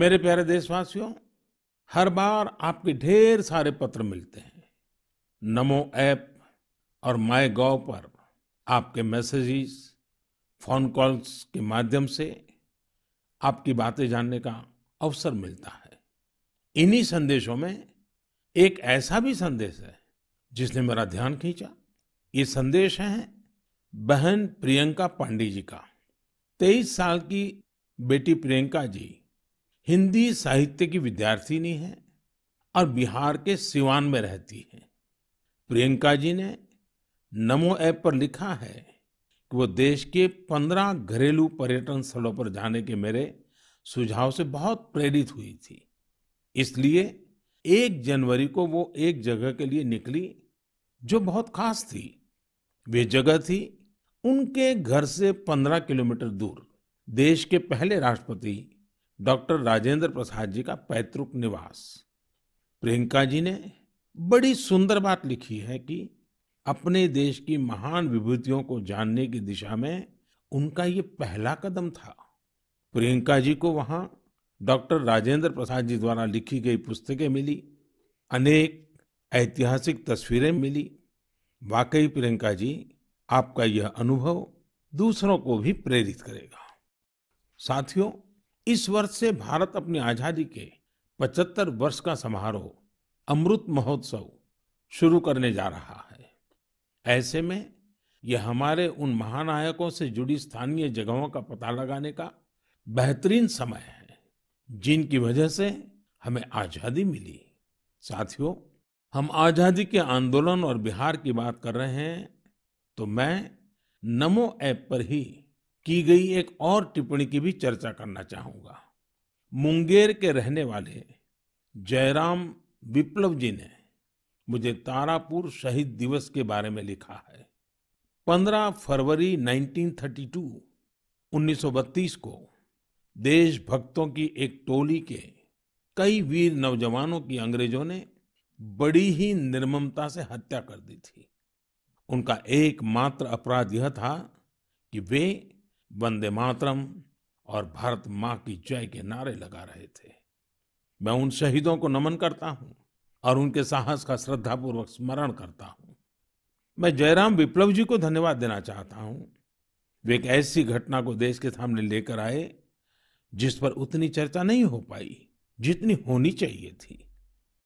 मेरे प्यारे देशवासियों, हर बार आपके ढेर सारे पत्र मिलते हैं। नमो ऐप और माय गाओ पर आपके मैसेजेस, फोन कॉल्स के माध्यम से आपकी बातें जानने का अवसर मिलता है। इन्हीं संदेशों में एक ऐसा भी संदेश है जिसने मेरा ध्यान खींचा। ये संदेश है बहन प्रियंका पांडे जी का। 23 साल की बेटी प्रियंका जी हिंदी साहित्य की विद्यार्थिनी है और बिहार के सिवान में रहती है। प्रियंका जी ने नमो ऐप पर लिखा है कि वो देश के 15 घरेलू पर्यटन स्थलों पर जाने के मेरे सुझाव से बहुत प्रेरित हुई थी, इसलिए 1 जनवरी को वो एक जगह के लिए निकली जो बहुत खास थी। वे जगह थी उनके घर से 15 किलोमीटर दूर देश के पहले राष्ट्रपति डॉक्टर राजेंद्र प्रसाद जी का पैतृक निवास। प्रियंका जी ने बड़ी सुंदर बात लिखी है कि अपने देश की महान विभूतियों को जानने की दिशा में उनका ये पहला कदम था। प्रियंका जी को वहाँ डॉक्टर राजेंद्र प्रसाद जी द्वारा लिखी गई पुस्तकें मिली, अनेक ऐतिहासिक तस्वीरें मिली। वाकई प्रियंका जी, आपका यह अनुभव दूसरों को भी प्रेरित करेगा। साथियों, इस वर्ष से भारत अपनी आज़ादी के 75 वर्ष का समारोह अमृत महोत्सव शुरू करने जा रहा है। ऐसे में यह हमारे उन महानायकों से जुड़ी स्थानीय जगहों का पता लगाने का बेहतरीन समय है जिनकी वजह से हमें आज़ादी मिली। साथियों, हम आज़ादी के आंदोलन और बिहार की बात कर रहे हैं तो मैं नमो ऐप पर ही की गई एक और टिप्पणी की भी चर्चा करना चाहूँगा। मुंगेर के रहने वाले जयराम विप्लव जी ने मुझे तारापुर शहीद दिवस के बारे में लिखा है। 15 फरवरी 1932 को देशभक्तों की एक टोली के कई वीर नौजवानों की अंग्रेजों ने बड़ी ही निर्ममता से हत्या कर दी थी। उनका एकमात्र अपराध यह था कि वे वंदे मातरम और भारत माँ की जय के नारे लगा रहे थे। मैं उन शहीदों को नमन करता हूँ और उनके साहस का श्रद्धापूर्वक स्मरण करता हूँ। मैं जयराम विप्लव जी को धन्यवाद देना चाहता हूँ। वे एक ऐसी घटना को देश के सामने लेकर आए जिस पर उतनी चर्चा नहीं हो पाई जितनी होनी चाहिए थी।